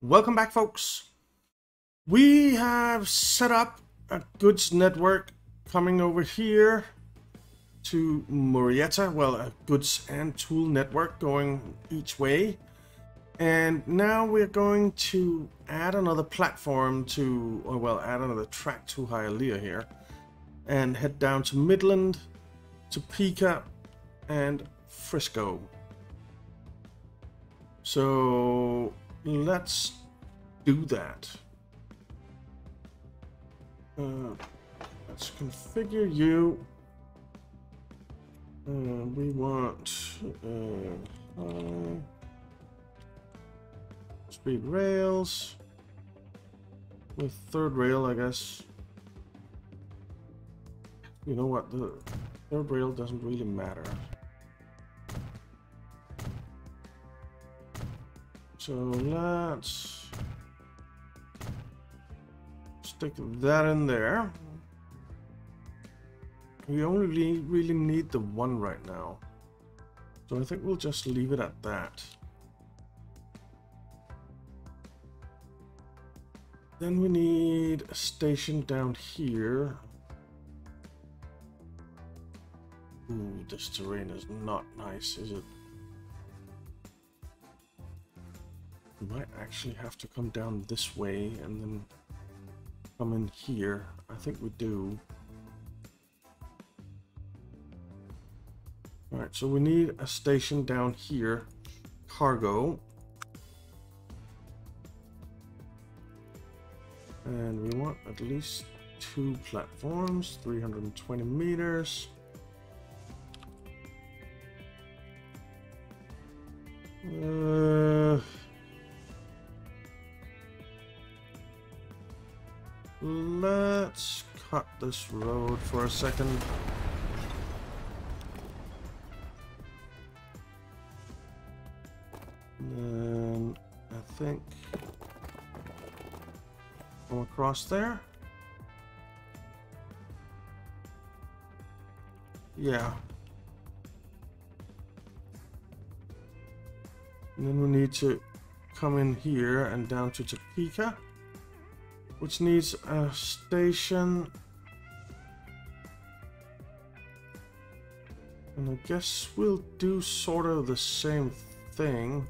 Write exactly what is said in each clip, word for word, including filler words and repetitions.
Welcome back, folks. We have set up a goods network coming over here to Murrieta. Well, a goods and tool network going each way. And now we're going to add another platform to, or well, add another track to Hialeah here. And head down to Midland, Topeka, and Frisco. So let's do that. Uh, let's configure you. Uh, we want uh, uh, speed rails with third rail, I guess. You know what? The third rail doesn't really matter. So let's stick that in there. We only really need the one right now. So I think we'll just leave it at that. Then we need a station down here. Ooh, this terrain is not nice, is it? We might actually have to come down this way and then come in here. I think we do. Alright, so we need a station down here. Cargo. And we want at least two platforms, three hundred twenty meters. Uh, let's cut this road for a second. And then I think go across there. Yeah. And then we need to come in here and down to Topeka, which needs a station. And I guess we'll do sort of the same thing.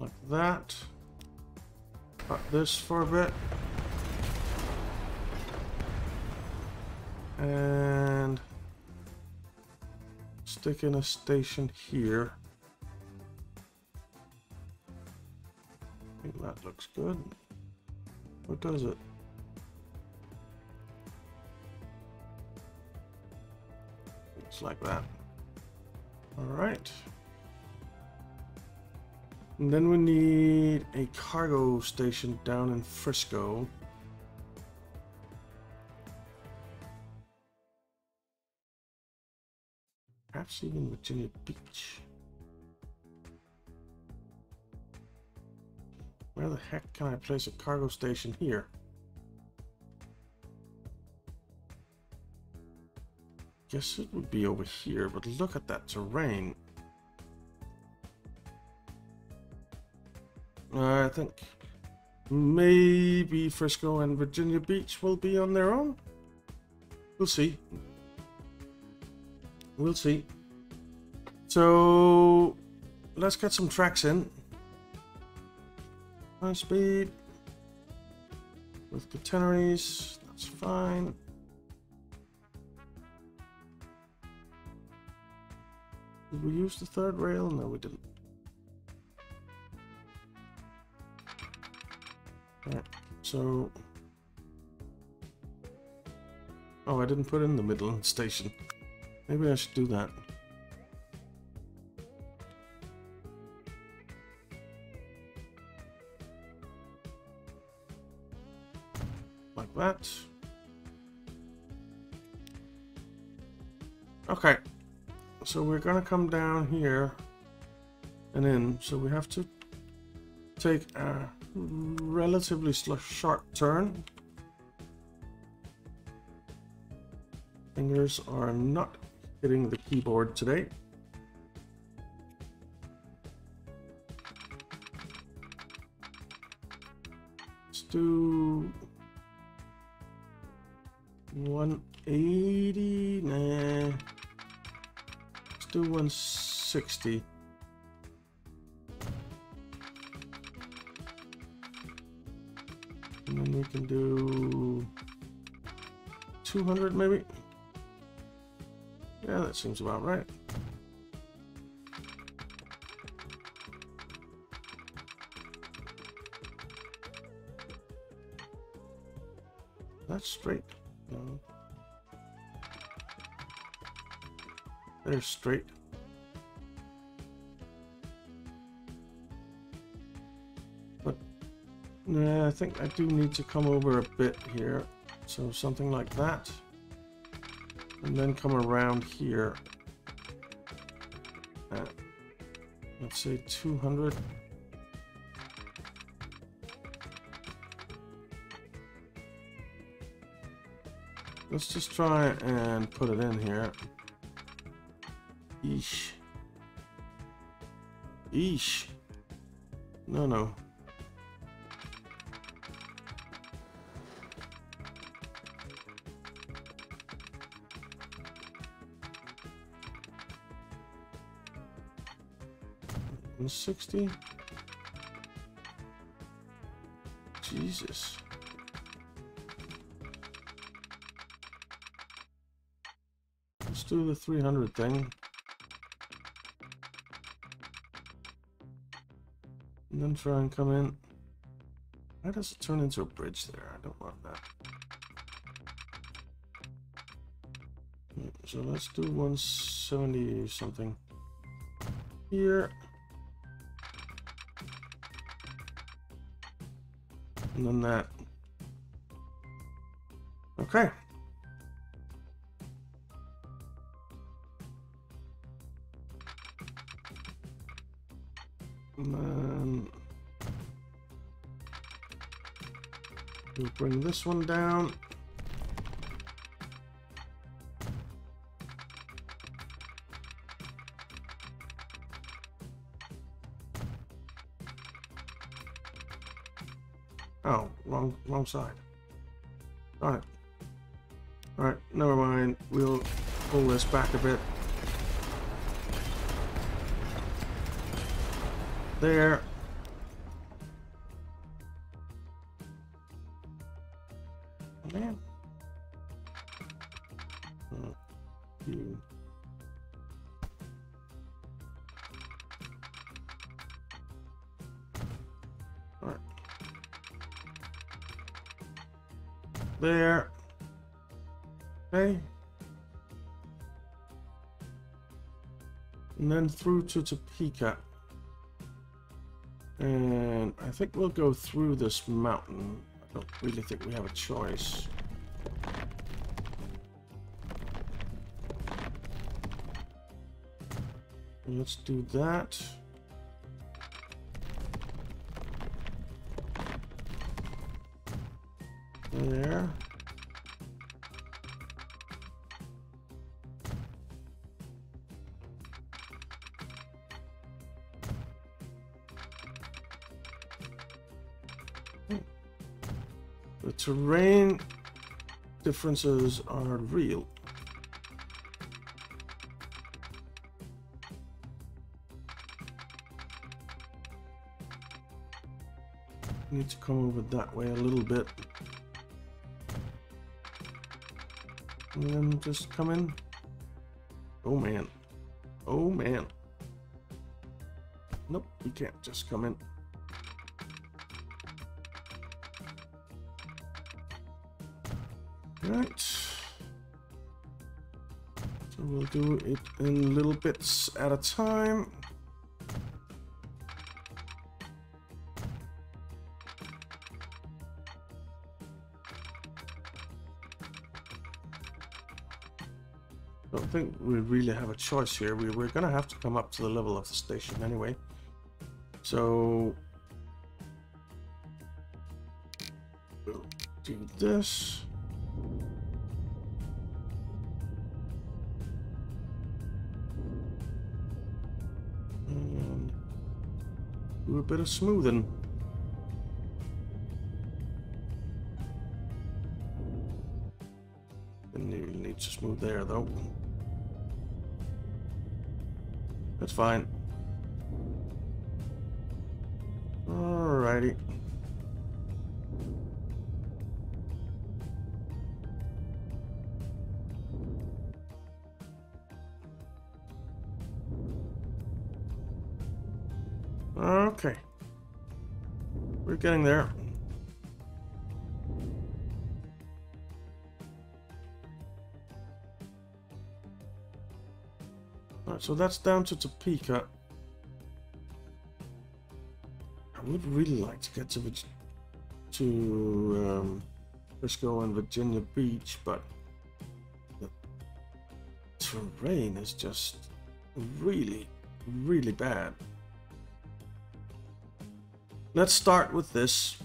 Like that. Cut this for a bit. And stick in a station here. I think that looks good. Or does it? Looks like that. Alright. And then we need a cargo station down in Frisco. Perhaps even Virginia Beach. Where the heck can I place a cargo station here? Guess it would be over here, but look at that terrain. I think maybe Frisco and Virginia Beach will be on their own. We'll see. We'll see. So let's get some tracks in. High speed with catenaries, that's fine. Did we use the third rail? No, we didn't. Alright, so oh, I didn't put in the Midland station. Maybe I should do that. Like that. Okay. So we're gonna come down here and in. So we have to take a relatively sharp turn. fingers are not hitting the keyboard today. Let's do one eighty, nah. Let's do one sixty. And then we can do two hundred maybe. Yeah, that seems about right. That's straight. No. They're straight. But yeah, I think I do need to come over a bit here. So something like that. And then come around here. At, let's say two hundred. Let's just try and put it in here. Eesh. Eesh. No, no. one sixty. Jesus. Let's do the three hundred thing. And then try and come in. Why does it turn into a bridge there? I don't want that. So let's do one seventy something here. And then that. Okay. And then we'll bring this one down. Wrong side. Got it. Alright, never mind. We'll pull this back a bit. There. Man. Oh, you. Alright. There. Okay. And then through to Topeka. And I think we'll go through this mountain. I don't really think we have a choice. Let's do that. There. The terrain differences are real. Need to come over that way a little bit. And then just come in. Oh man. Oh man. Nope, you can't just come in. Right. So we'll do it in little bits at a time. I think we really have a choice here. We, we're gonna have to come up to the level of the station anyway. So we'll do this. do a bit of smoothing. Didn't even need to smooth there though. That's fine. Alrighty. Okay. We're getting there. Alright, so that's down to Topeka. I would really like to get to to um, Frisco and Virginia Beach, but the terrain is just really, really bad. Let's start with this.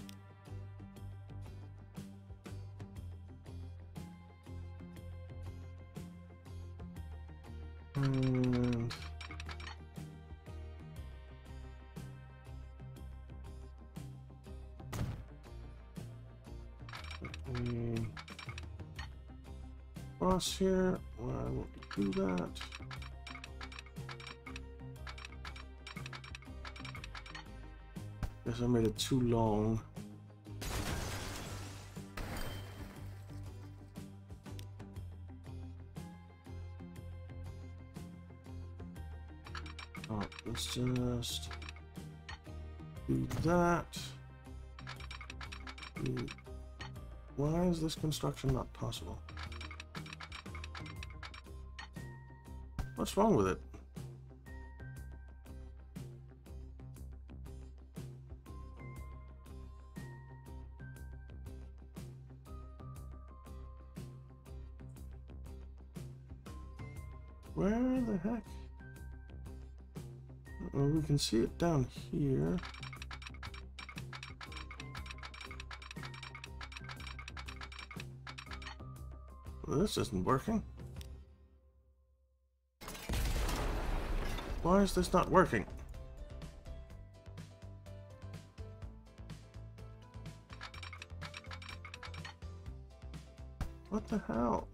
And let me cross here. Why won't you do that? Guess I made it too long. All right, let's just do that. Why is this construction not possible? What's wrong with it? Where the heck? Uh-oh, we can see it down here. Well, this isn't working. Why is this not working? What the hell?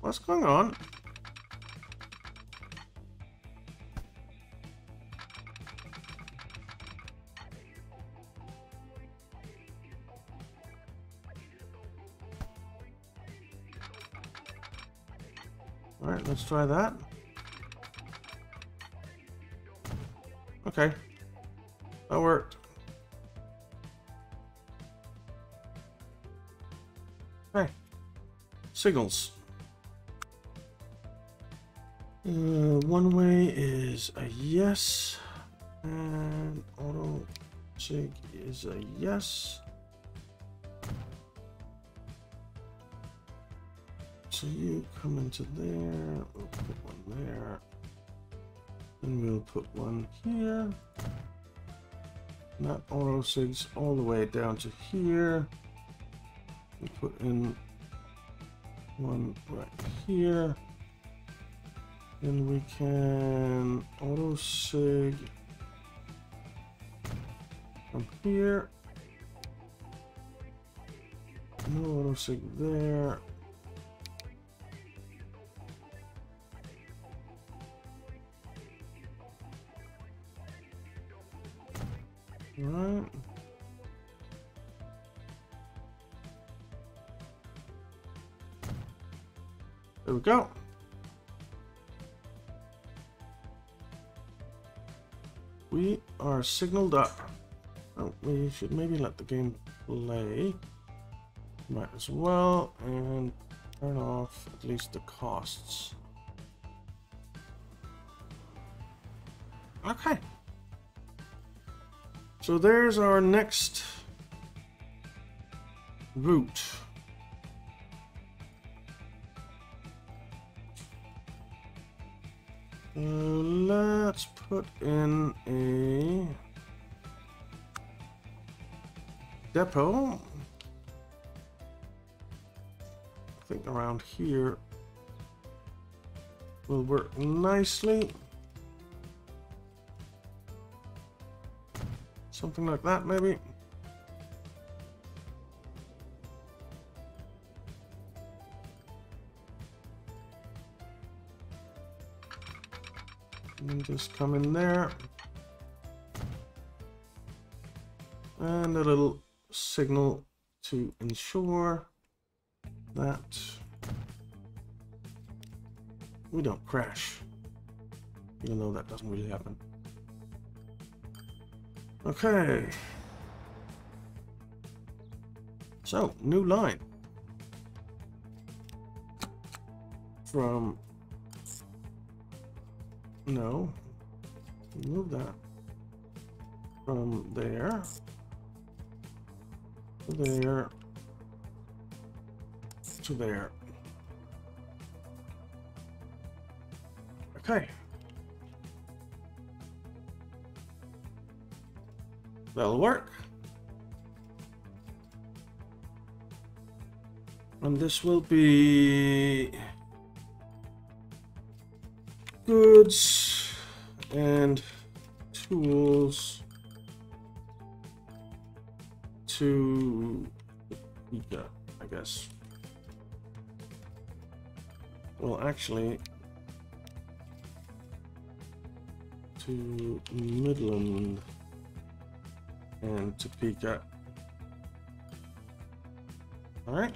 What's going on? All right, let's try that. Okay, that worked. Okay, signals. Uh, one way is a yes, and auto sig is a yes. So you come into there, we'll put one there, and we'll put one here. And that auto sigs all the way down to here. We put in one right here. Then we can auto sig from here. No auto sig there. All right. There we go. We are signaled up. Oh, we should maybe let the game play. Might as well, and turn off at least the costs. Okay. So there's our next route. Uh, let's put in a depot. I think around here. will work nicely. Something like that, maybe. And just come in there. And a little signal to ensure that we don't crash, even though that doesn't really happen. Okay. So, new line. From... No. Move that. From there. To there. To there. Okay. That'll work. And this will be goods and tools to Topeka, I guess. Well, actually, to Midland and Topeka. All right.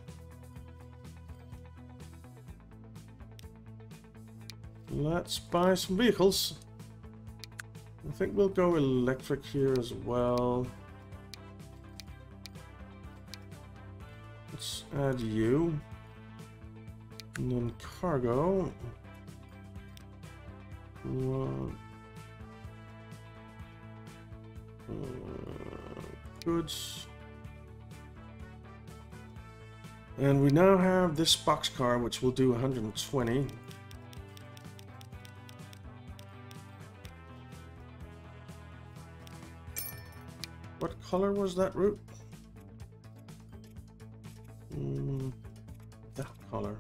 Let's buy some vehicles. I think we'll go electric here as well. Let's add you. And then cargo. One. Uh, goods. And we now have this boxcar, which will do one hundred twenty. What color was that route? Mm, that color.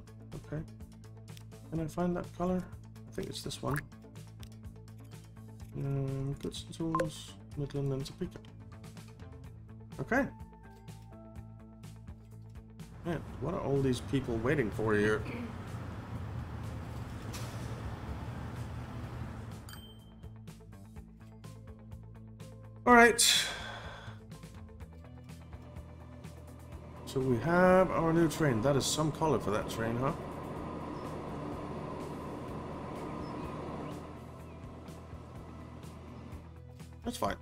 Okay. Can I find that color? I think it's this one. Um, goods and tools, Midland and Topeka. Okay. Man, what are all these people waiting for here? All right. So we have our new train. That is some color for that train, huh? That's fine.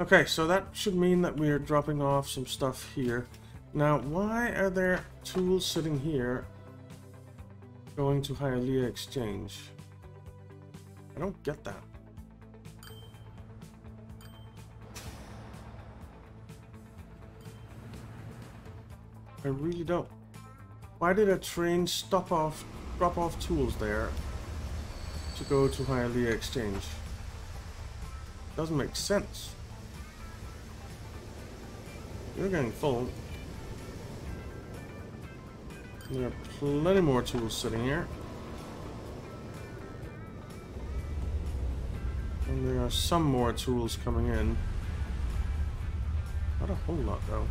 Okay, so that should mean that we are dropping off some stuff here. Now, why are there tools sitting here going to Hialeah Exchange? I don't get that. I really don't. Why did a train stop off, drop off tools there to go to Hialeah Exchange? Doesn't make sense. You're getting full. There are plenty more tools sitting here. And there are some more tools coming in. Not a whole lot though.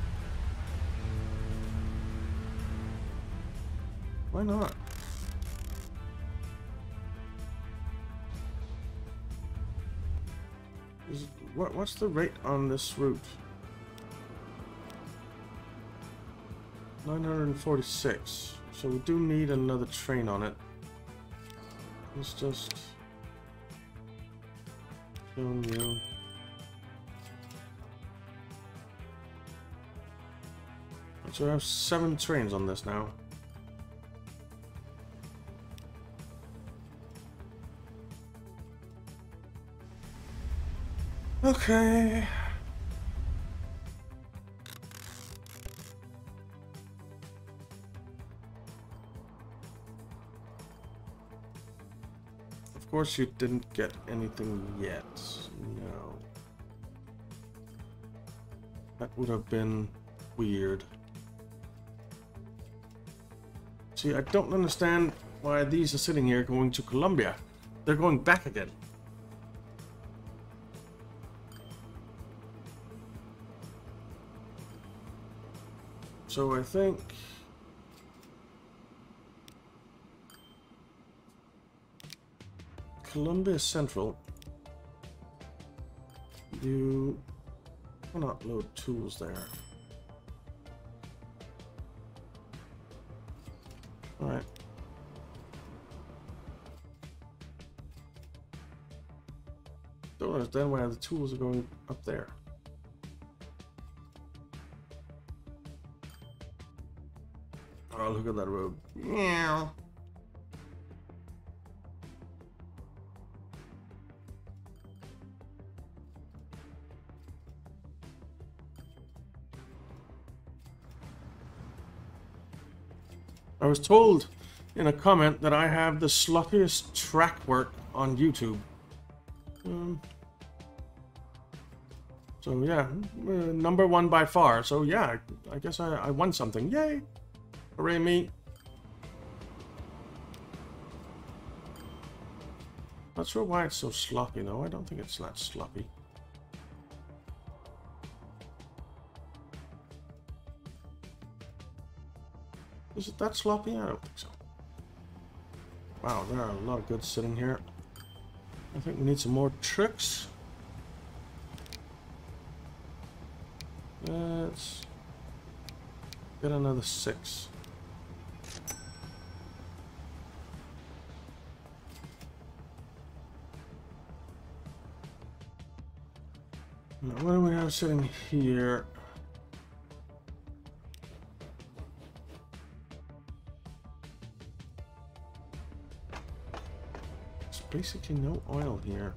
Why not? Is, what, what's the rate on this route? nine hundred forty-six. So we do need another train on it. Let's just... show you. So I have seven trains on this now. Okay. Of course you didn't get anything yet. No. That would have been weird. See, I don't understand why these are sitting here going to Colombia. They're going back again. So I think... Columbia Central. You cannot load tools there. All right. Don't understand why the tools are going up there. Oh, look at that road. Yeah. I was told in a comment that I have the sloppiest track work on YouTube. Um, so yeah, uh, number one by far. So yeah, I, I guess I, I won something. Yay! Hooray me. Not sure why it's so sloppy though. I don't think it's that sloppy. Is it that sloppy? I don't think so. Wow, there are a lot of goods sitting here. I think we need some more tricks. Let's get another six. Now, what do we have sitting here? Basically no oil here.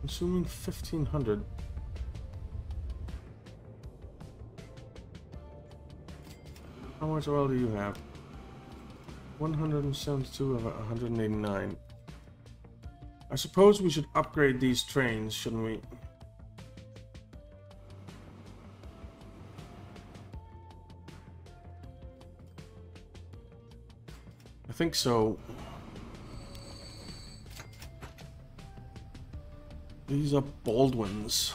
Consuming fifteen hundred. How much oil do you have? one hundred seventy-two of one hundred eighty-nine. I suppose we should upgrade these trains, shouldn't we? I think so. These are Baldwins.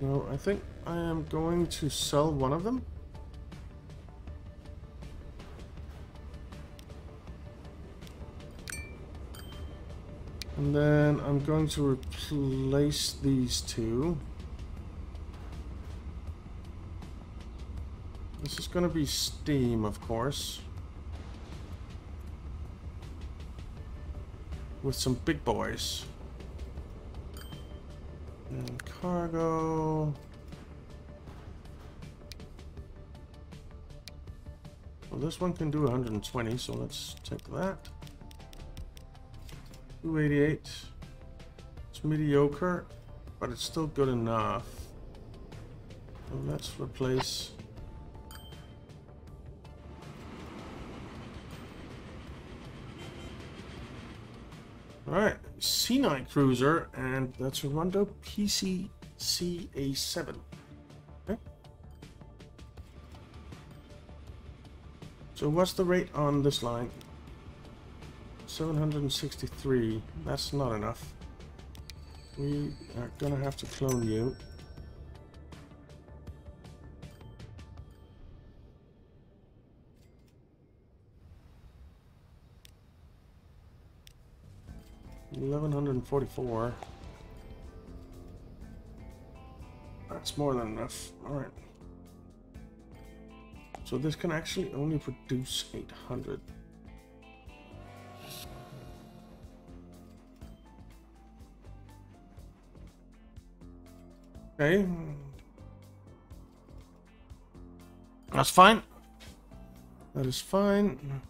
No, I think I am going to sell one of them. And then I'm going to replace these two. This is going to be Steam, of course. With some big boys. And cargo. Well, this one can do one hundred twenty, so let's take that. two eighty-eight. It's mediocre, but it's still good enough. So let's replace... Alright, C nine Cruiser, and that's Rondo P C C A seven. Okay. So what's the rate on this line? seven hundred sixty-three. That's not enough. We are gonna have to clone you. eleven forty-four. That's more than enough. Alright. So this can actually only produce eight hundred. Okay. That's fine. That is fine.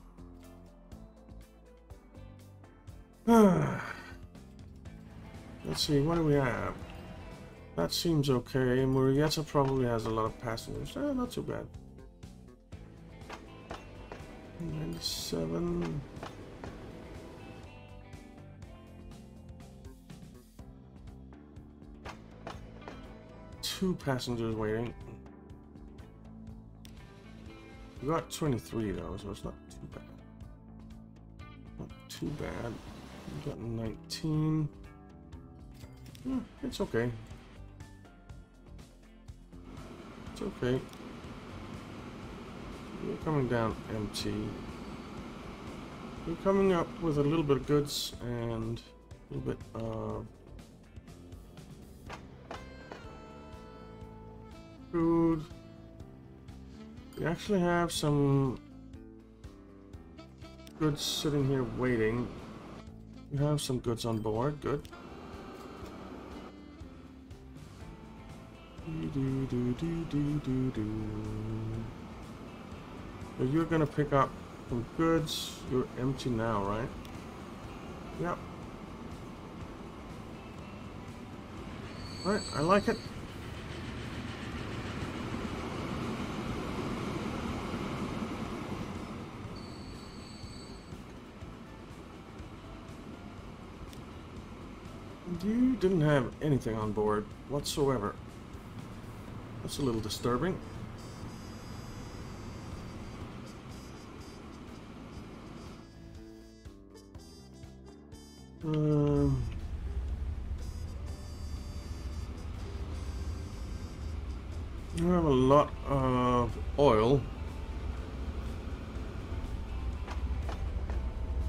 Let's see, what do we have? That seems okay. Murrieta probably has a lot of passengers. Eh, not too bad. ninety-seven. two passengers waiting. We got twenty-three though, so it's not too bad. Not too bad. We got nineteen. Hmm, it's okay. It's okay. We're coming down empty. We're coming up with a little bit of goods and a little bit of food. We actually have some goods sitting here waiting. We have some goods on board. Good. Do, do, do, do, do, do. So you're gonna pick up some goods. You're empty now, right? Yep. Alright, I like it. You didn't have anything on board whatsoever. That's a little disturbing. Um, I have a lot of oil.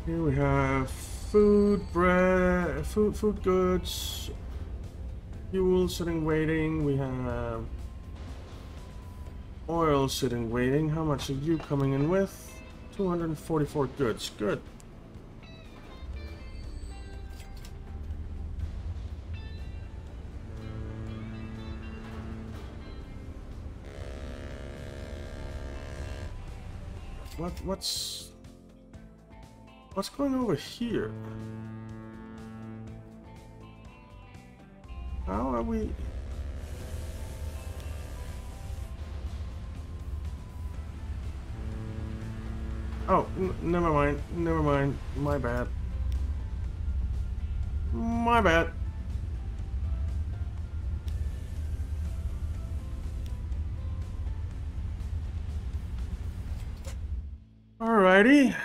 Here we have food, bread, food, food goods, fuel sitting waiting. We have oil sitting waiting. How much are you coming in with? two hundred forty-four goods. Good. What what's what's going over here? How are we? Oh, n never mind. Never mind. My bad. My bad. Alrighty.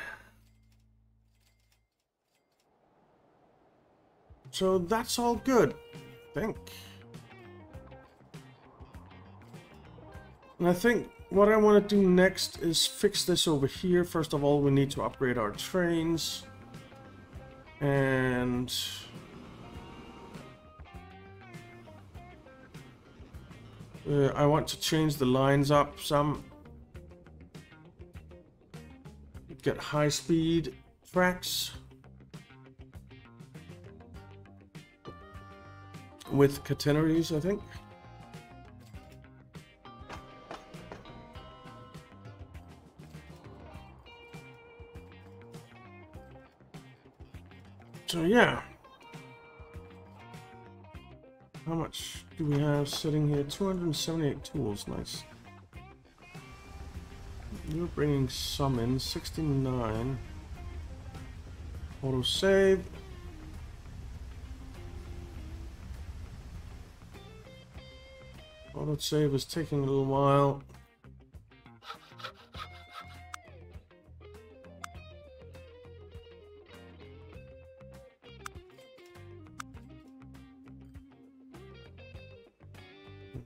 So that's all good, I think. And I think what I want to do next is fix this over here. First of all, we need to upgrade our trains. And Uh, I want to change the lines up some. Get high-speed tracks with catenaries, I think. So yeah, how much do we have sitting here? two hundred seventy-eight tools, nice. You're bringing some in, sixty-nine. Auto save. Auto save is taking a little while.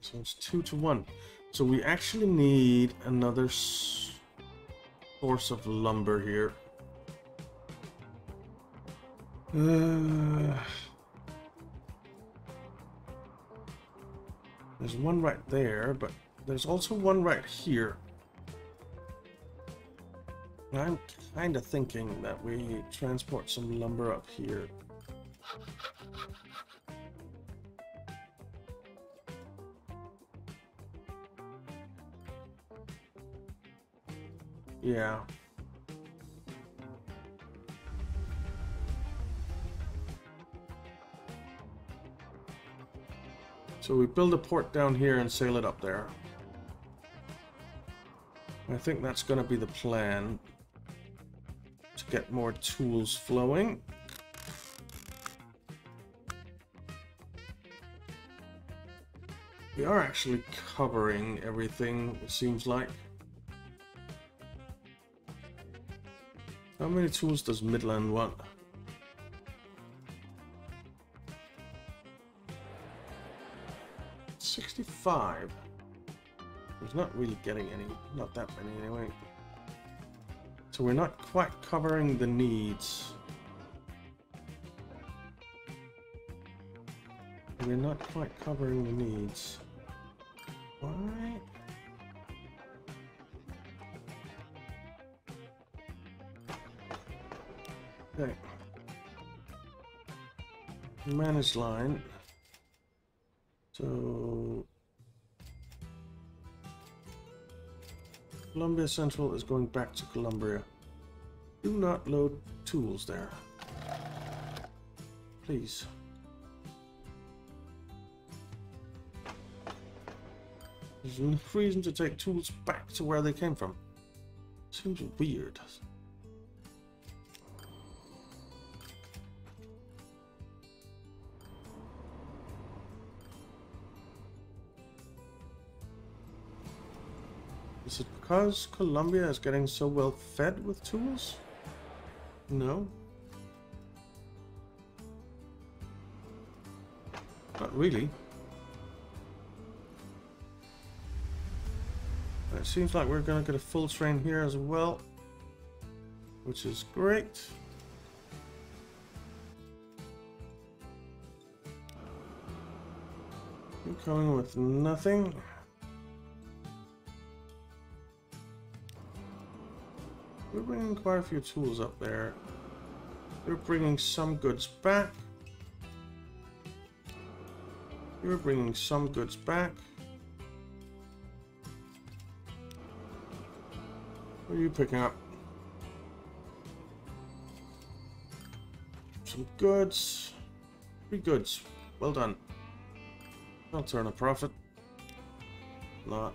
So it's two to one. So we actually need another source of lumber here. Uh, there's one right there, but there's also one right here. And I'm kind of thinking that we transport some lumber up here. Yeah. So we build a port down here and sail it up there. I think that's going to be the plan to get more tools flowing. We are actually covering everything, it seems like. How many tools does Midland want? sixty-five. He's not really getting any, not that many anyway. So we're not quite covering the needs. We're not quite covering the needs. Alright. Okay. Manage line. So Columbia Central is going back to Columbia. Do not load tools there, please. There's no reason to take tools back to where they came from. Seems weird. Is it because Colombia is getting so well fed with tools? No. Not really. It seems like we're going to get a full train here as well, which is great. You're coming with nothing. We're bringing quite a few tools up there. You're bringing some goods back. You're bringing some goods back. What are you picking up? Some goods. Three goods. Well done. I'll turn a profit. Not.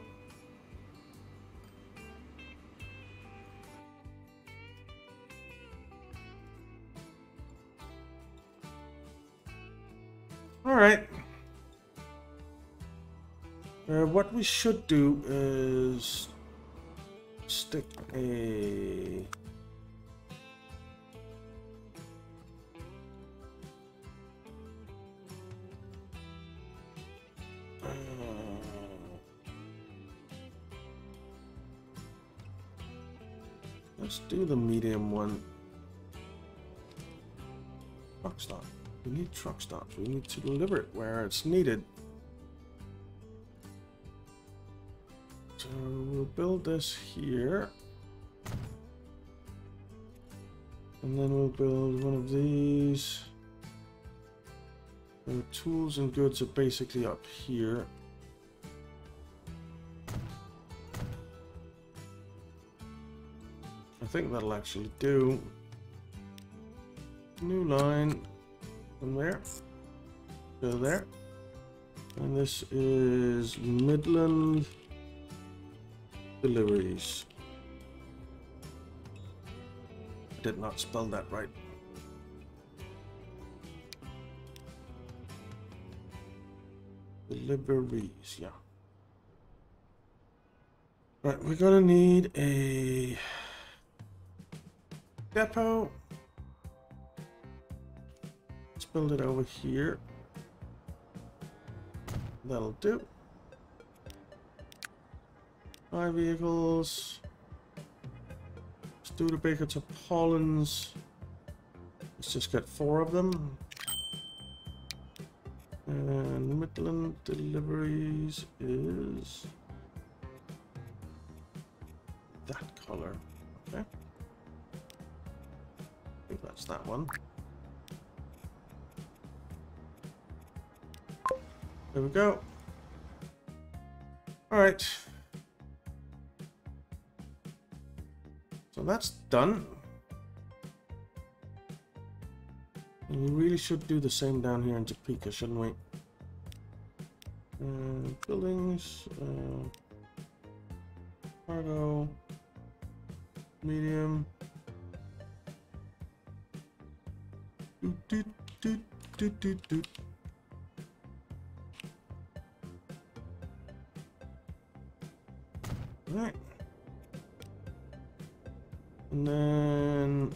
Alright. Uh, what we should do is stick a uh, let's do the medium one. Truck stop. We need truck stops. We need to deliver it where it's needed. So we'll build this here, and then we'll build one of these. The tools and goods are basically up here. I think that'll actually do. New line from there to there, and this is Midland deliveries. I did not spell that right. Deliveries, yeah. Right, we're gonna need a depot. Let's build it over here. That'll do. Five vehicles. Studebaker to Pollens. Let's just get four of them. And Midland deliveries is that color. Okay. I think that's that one. There we go. All right. So that's done. And we really should do the same down here in Topeka, shouldn't we? Uh, buildings, uh, cargo, medium. Do, do, do, do, do, do. that. And then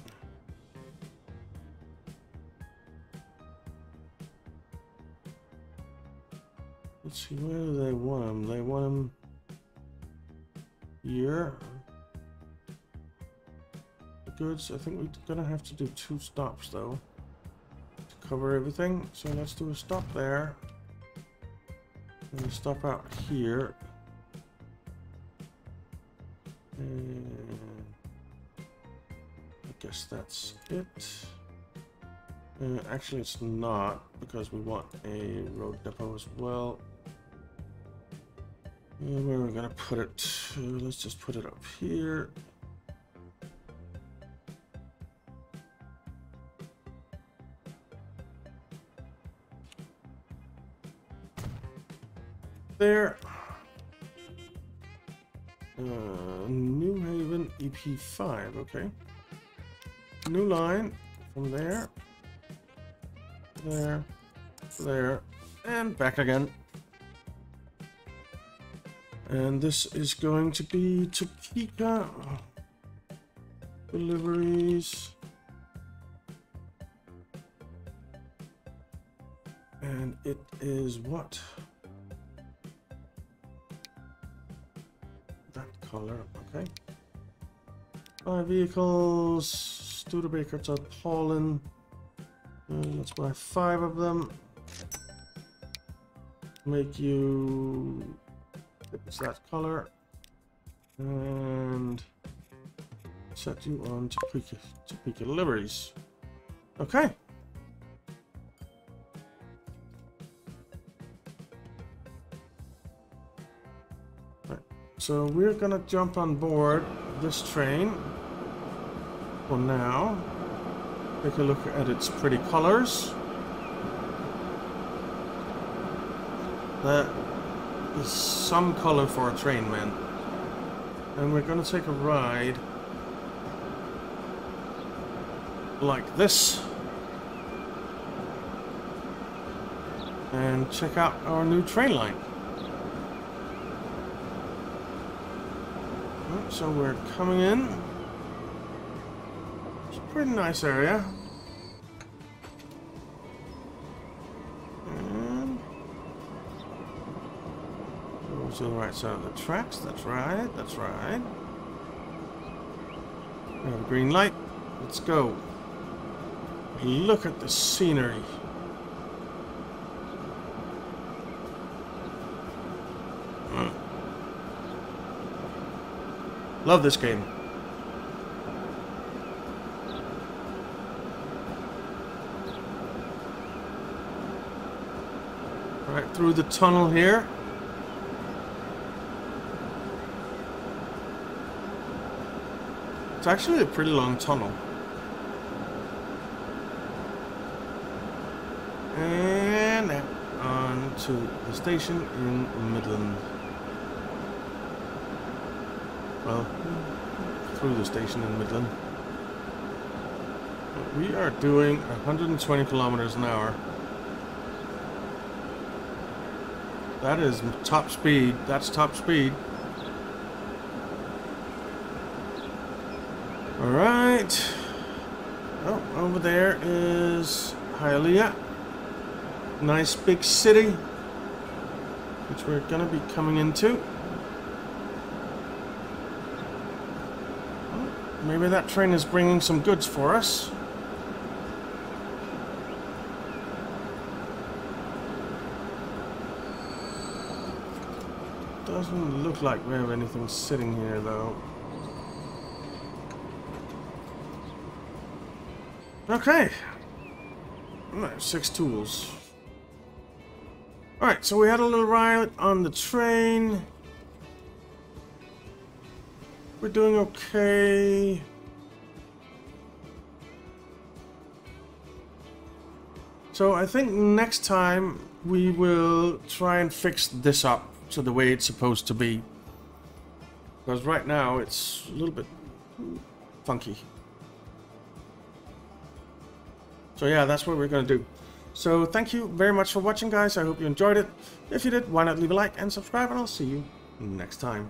let's see, where do they want them? They want them here. The goods. I think we're gonna have to do two stops though to cover everything. So let's do a stop there. And a stop out here. And I guess that's it. Uh, actually, it's not, because we want a road depot as well. And where are we gonna put it? Uh, let's just put it up here. There. Uh, New Haven E P five, okay. New line from there. There, there, and back again. And this is going to be Topeka deliveries. And it is what? That color, okay. Five vehicles, Studebaker to Poland. And let's buy five of them. Make you it's that color, and set you on Topeka, Topeka deliveries. Okay. Right. So we're gonna jump on board this train for now. Take a look at its pretty colors. That is some color for a train, man. And we're gonna take a ride like this and check out our new train line. So we're coming in. Pretty nice area. And go to the right side of the tracks. That's right, that's right. We have a green light. Let's go. Look at the scenery. Mm. Love this game. Right through the tunnel here. It's actually a pretty long tunnel. And on to the station in Midland. Well, through the station in Midland. We are doing one hundred twenty kilometers an hour. That is top speed. That's top speed. All right. Oh, over there is Hialeah. Nice big city, which we're gonna be coming into. Maybe that train is bringing some goods for us. Doesn't look like we have anything sitting here though. Okay. Six tools. Alright, so we had a little ride on the train. We're doing okay. So I think next time we will try and fix this up to the way it's supposed to be, because right now it's a little bit funky. So yeah, that's what we're gonna do. So thank you very much for watching, guys. I hope you enjoyed it. If you did, why not leave a like and subscribe, and I'll see you next time.